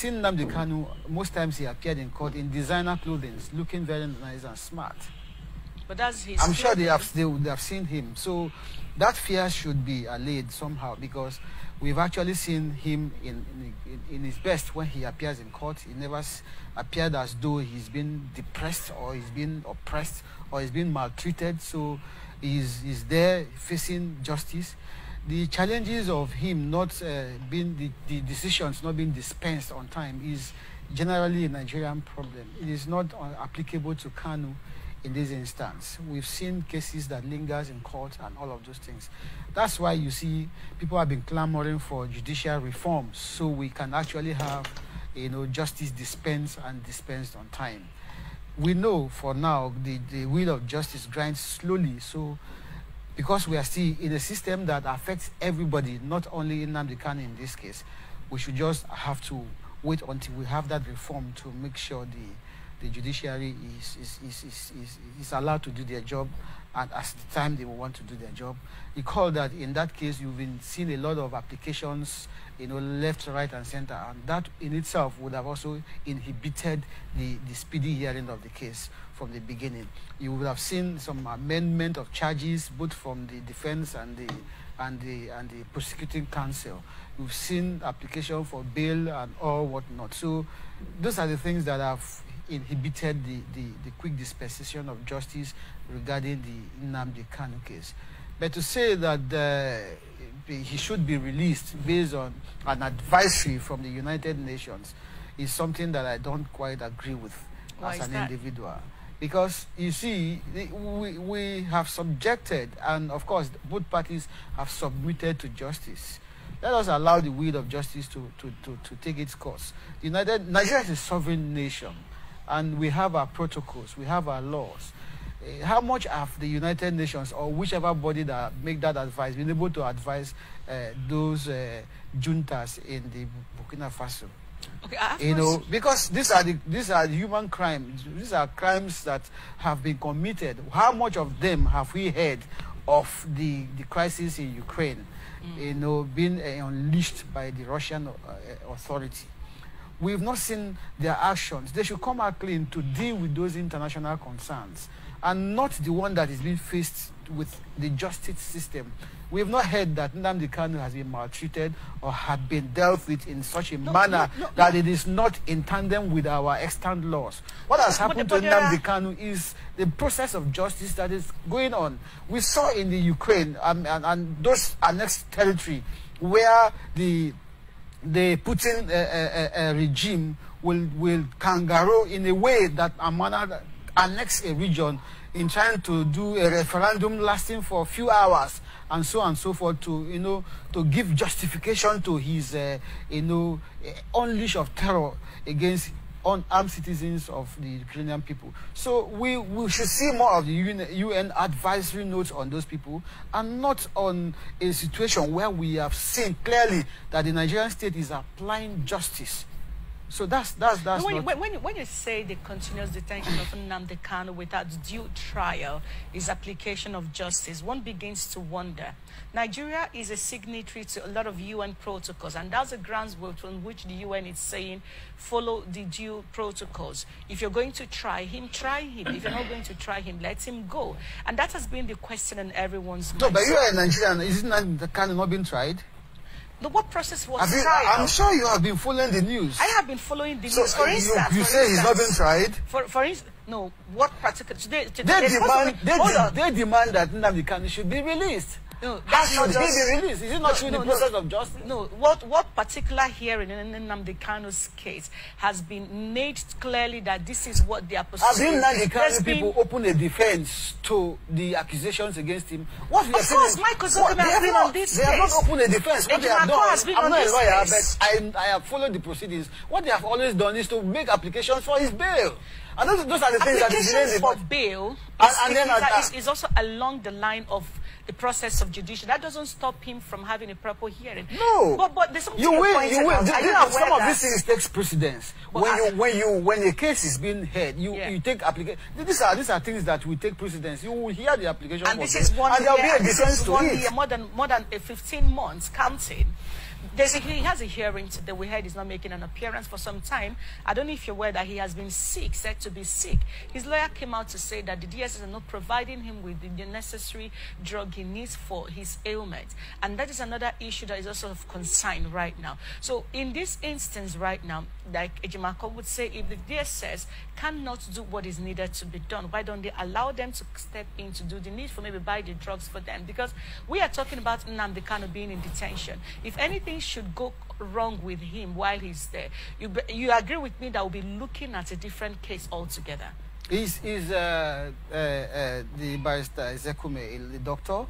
seen Nnamdi Kanu, most times he appeared in court in designer clothing, looking very nice and smart. But that's his I'm sure they have seen him. So that fear should be allayed somehow, because we've actually seen him in his best when he appears in court. He never appeared as though he's been depressed or he's been oppressed or he's been maltreated. So he's there facing justice. The challenges of him not being, the decisions not being dispensed on time is generally a Nigerian problem. It is not applicable to Kanu. In this instance, we've seen cases that lingers in court and all of those things. That's why you see people have been clamoring for judicial reform, so we can actually have, you know, justice dispensed on time. We know for now the wheel of justice grinds slowly, so because we are still in a system that affects everybody, not only in Nnamdi Kanu in this case, we should just have to wait until we have that reform to make sure the judiciary is allowed to do their job and at the time they will want to do their job. Recall that in that case, you've been seeing a lot of applications, you know, left, right, and center, and that in itself would have also inhibited the speedy hearing of the case from the beginning. You would have seen some amendment of charges, both from the defense and the prosecuting counsel. You've seen application for bail and all whatnot. So those are the things that have inhibited the quick dispensation of justice regarding the Nnamdi Kanu case. But to say that he should be released based on an advisory from the United Nations is something that I don't quite agree with as an individual. Because, you see, we have subjected, and of course, both parties have submitted to justice. Let us allow the will of justice to take its course. Nigeria is a sovereign nation. And we have our protocols, we have our laws. How much have the United Nations or whichever body that make that advice been able to advise those juntas in the Burkina Faso? Okay, you know, because these are human crimes. These are crimes that have been committed. How much of them have we heard of the crisis in Ukraine, you know, being unleashed by the Russian authority? We've not seen their actions. They should come out clean to deal with those international concerns, and not the one that is being faced with the justice system. We have not heard that Nnamdi Kanu has been maltreated or had been dealt with in such a manner that it is not in tandem with our extant laws. What has happened to Nnamdi Kanu is the process of justice that is going on. We saw in the Ukraine and those annexed territory where the Putin regime will kangaroo in a way that a manner that annex a region in trying to do a referendum lasting for a few hours and so forth to, you know, to give justification to his, you know, unleash of terror against unarmed citizens of the Ukrainian people. So we should see more of the UN advisory notes on those people, and not on a situation where we have seen clearly that the Nigerian state is applying justice. So that's when you say the continuous detention of Nnamdi Kanu without due trial is application of justice, one begins to wonder. Nigeria is a signatory to a lot of UN protocols, and that's the grounds on which the UN is saying follow the due protocols. If you're going to try him, try him. If you're not going to try him, let him go. And that has been the question in everyone's mind. No, but you are a Nigerian. Isn't Nnamdi Kanu not being tried? What process was tried? I'm sure you have been following the news. I have been following the news. For instance, you say he's not been tried. For instance, no. What particular? They demand that Nnamdi Kanu should be released. No, that's not just be released. Is it not through the process of justice? No. What particular hearing in Nnamdi Kanu's case has been made clearly that this is what they are pursuing? Have Nnamdi Kanu people open a defense to the accusations against him? What of course, Michael Zuckerman has been on this case. They have not opened a defense. What they have done, I'm not a lawyer, but I have followed the proceedings. What they have always done is to make applications for his bail. And those are the things that applications for bail is also along the line of the process of judicial. That doesn't stop him from having a proper hearing. No, but there's something you will. Some of these things takes precedence. Well, when a case is being heard, you take application. These are things that will take precedence. You will hear the application, and this is one year. There will be a defense to it. More than 15 months counting. Basically, he has a hearing today. We heard he's not making an appearance for some time. I don't know if you're aware that he has been sick, said to be sick. His lawyer came out to say that the DSS are not providing him with the necessary drug he needs for his ailment. And that is another issue that is also of concern right now. So in this instance right now, like Ejimako would say, if the DSS cannot do what is needed to be done, why don't they allow them to step in to do the needful, maybe buy the drugs for them? Because we are talking about Nnamdi Kanu being in detention. If anything should go wrong with him while he's there, you agree with me that we'll be looking at a different case altogether. The barrister Ezekume the doctor?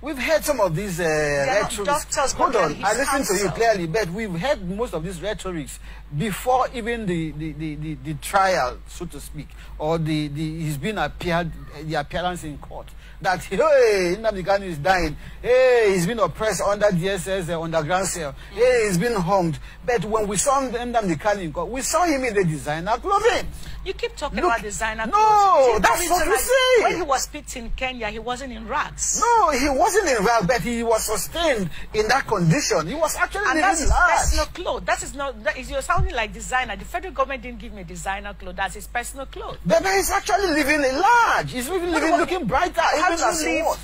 We've heard some of these rhetorics. Hold on, I listened to you clearly, but we've heard most of these rhetorics before even the trial, so to speak, or he's been appeared, the appearance in court. That, hey, Nnamdi Kanu is dying. Hey, he's been oppressed under DSS, underground cell. Hey, he's been harmed. But when we saw Nnamdi Kanu in court, we saw him in the designer clothing. You keep talking about designer clothes. No, that's what we say. When he was picked in Kenya, he wasn't in rags. No, he wasn't in rags, but he was sustained in that condition. He was actually in rags. And that's his personal clothes. That is not, you're sounding like designer. The federal government didn't give me designer clothes. That's his personal clothes. But he's actually living in large. He's living, looking brighter.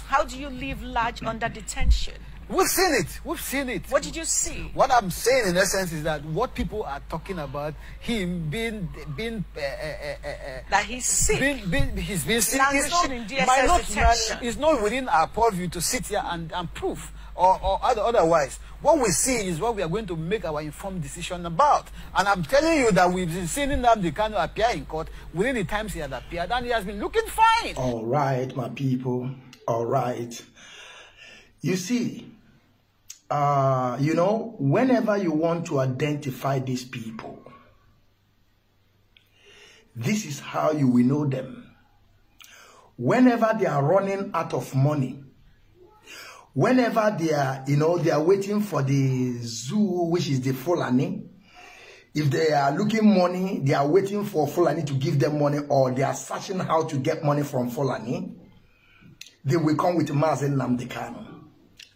How do you live large under detention? We've seen it. We've seen it. What did you see? What I'm saying, in essence, is that what people are talking about him being that he's sick. He's been sick. It's not within our purview to sit here and prove or otherwise. What we see is what we are going to make our informed decision about. And I'm telling you that we've been seeing Nnamdi Kanu appear in court within the times he had appeared, and he has been looking fine. All right, my people. All right. You see, whenever you want to identify these people, this is how you will know them. Whenever they are running out of money, whenever they are, they are waiting for the zoo, which is the Fulani. If they are looking money, they are waiting for Fulani to give them money, or they are searching how to get money from Fulani, they will come with Mazen Nnamdi Kanu.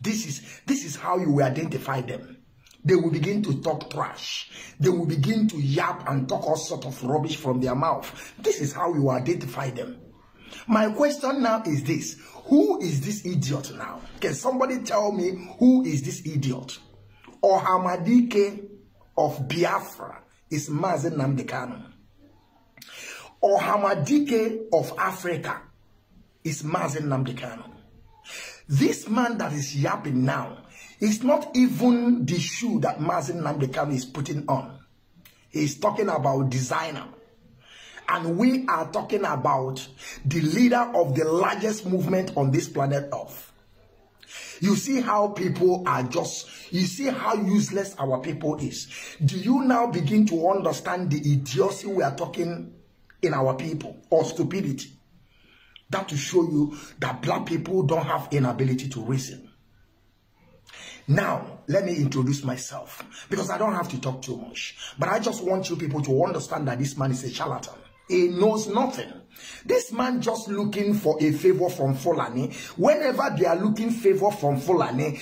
This is how you will identify them. They will begin to talk trash. They will begin to yap and talk all sort of rubbish from their mouth. This is how you identify them. My question now is this. Who is this idiot now? Can somebody tell me who is this idiot? Ohamadike of Biafra is Mazi Nnamdi Kanu. Ohamadike of Africa is Mazi Nnamdi Kanu. This man that is yapping now is not even the shoe that Mazen Nnamdi Kanu is putting on. He's talking about designer. And we are talking about the leader of the largest movement on this planet Earth. You see how people are you see how useless our people is. Do you now begin to understand the idiocy we are talking in our people, or stupidity? That to show you that black people don't have inability to reason. Now, let me introduce myself, because I don't have to talk too much. But I just want you people to understand that this man is a charlatan. He knows nothing. This man just looking for a favor from Fulani. Whenever they are looking favor from Fulani,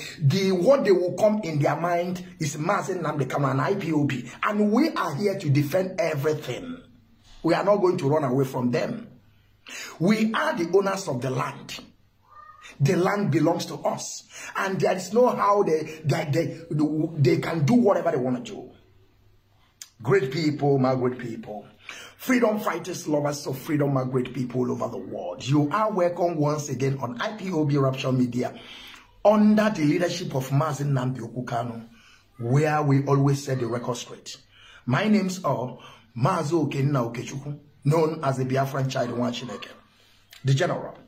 what they will come in their mind is Mazen Nnamdi Kanu and IPOB. And we are here to defend everything. We are not going to run away from them. We are the owners of the land. The land belongs to us. And there is no how they can do whatever they want to do. Great people, my great people. Freedom fighters, lovers of freedom, my great people all over the world. You are welcome once again on IPOB Rapture Media, under the leadership of Mazi Nnamdi Kanu, where we always set the record straight. My names are Mazu Kenina Okechukun, known as the Biafran child Nwachineke, the general.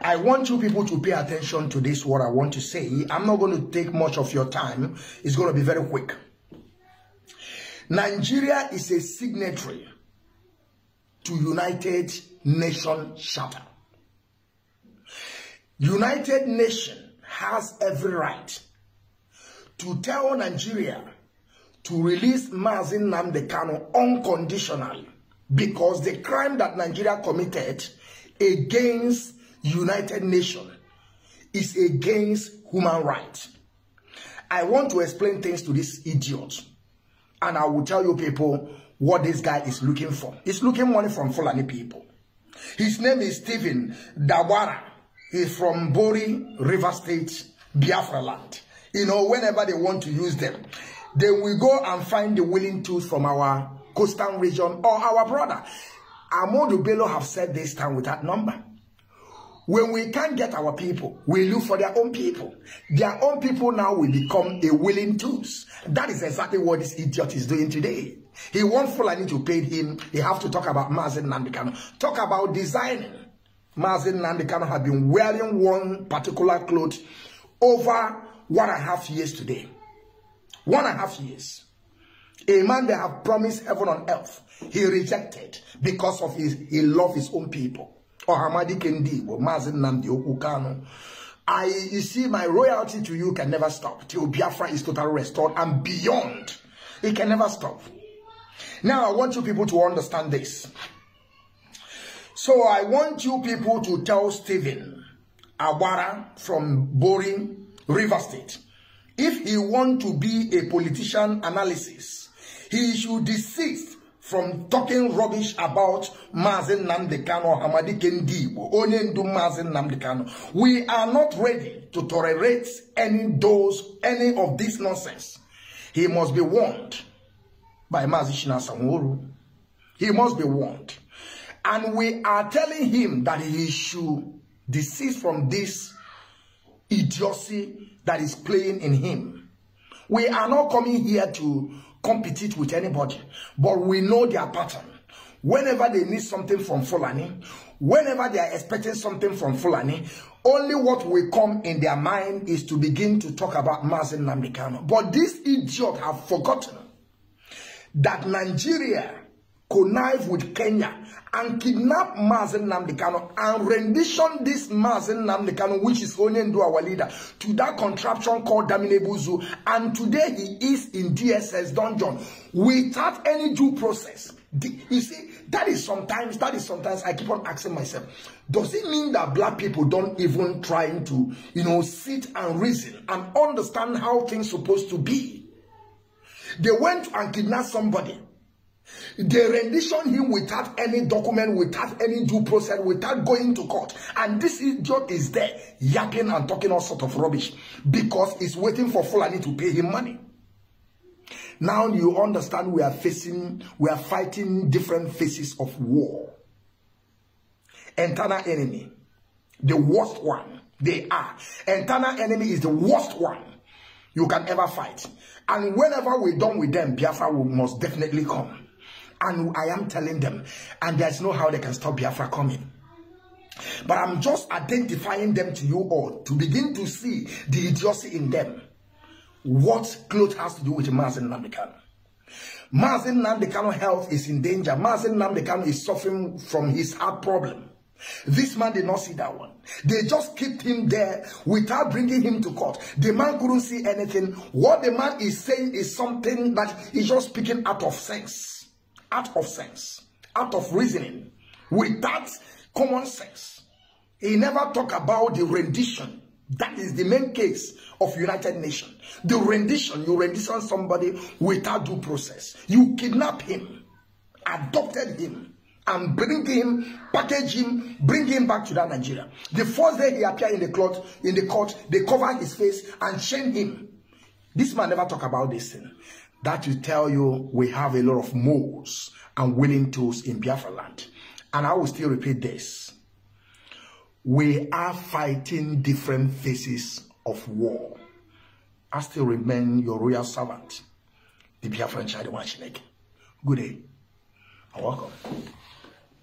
I want you people to pay attention to this, what I want to say. I'm not going to take much of your time. It's going to be very quick. Nigeria is a signatory to United Nations Charter. United Nations has every right to tell Nigeria to release Mazi Nnamdi Kanu unconditionally, because the crime that Nigeria committed against United Nations is against human rights. I want to explain things to this idiot. And I will tell you people what this guy is looking for. He's looking money from Fulani people. His name is Stephen Dawara. He's from Bori River State, Biafra land. You know, whenever they want to use them, then we go and find the willing tools from our coastal region or our brother. Ahmadu Bello have said this time with that number. When we can't get our people, we look for their own people. Their own people now will become a willing tools. That is exactly what this idiot is doing today. He wants Fulani to pay him. They have to talk about Mazi Nnamdi Kanu. Talk about designing. Mazi Nnamdi Kanu have been wearing one particular cloth over 1.5 years today. 1.5 years. A man that have promised heaven on earth, he rejected because of he love his own people. You see, my royalty to you can never stop till Biafra is totally restored and beyond. It can never stop. Now I want you people to understand this. So I want you people to tell Stephen Awara from Bori River State, if he want to be a politician analysis, he should desist from talking rubbish about Mazen Nnamdi Kanu or Hamadi Kendiwo, Onyendu Mazen Nnamdi Kanu. We are not ready to tolerate any of this nonsense. He must be warned by Mazen Shina Samwuru. He must be warned. And we are telling him that he should desist from this idiocy that is playing in him. We are not coming here to compete with anybody, but we know their pattern. Whenever they need something from Fulani, whenever they are expecting something from Fulani, only what will come in their mind is to begin to talk about Mazen Nnamdi Kanu. But this idiot have forgotten that Nigeria connive with Kenya and kidnap Mazen Nnamdi Kanu and rendition this Mazen Nnamdi Kanu, which is Onyendu, our leader, to that contraption called Daminebuzu, and today he is in DSS dungeon without any due process. You see, that is sometimes I keep on asking myself, does it mean that black people don't even trying to, you know, sit and reason and understand how things supposed to be? They went and kidnapped somebody. They rendition him without any document, without any due process, without going to court. And this idiot is there, yapping and talking all sort of rubbish because he's waiting for Fulani to pay him money. Now you understand we are fighting different phases of war. Internal enemy, the worst one they are. Internal enemy is the worst one you can ever fight. And whenever we're done with them, Biafra will most definitely come. And I am telling them, and there's no how they can stop Biafra coming. But I'm just identifying them to you all to begin to see the idiocy in them. What clothes has to do with Mazen Nnamdi Kanu? Mazen Nnamdi Kanu health is in danger. Mazen Nnamdi Kanu is suffering from his heart problem. This man did not see that one. They just kept him there without bringing him to court. The man couldn't see anything. What the man is saying is something that he's just speaking out of sense. Out of sense, out of reasoning, without common sense. He never talked about the rendition. That is the main case of United Nations. The rendition, you rendition somebody without due process. You kidnap him, adopted him, and bring him, package him, bring him back to that Nigeria. The first day he appeared in the court, they covered his face and chained him. This man never talked about this thing. That will tell you we have a lot of moles and willing tools in Biafra land. And I will still repeat this. We are fighting different phases of war. I still remain your royal servant, the Biafran Child Wachinek. Good day and welcome.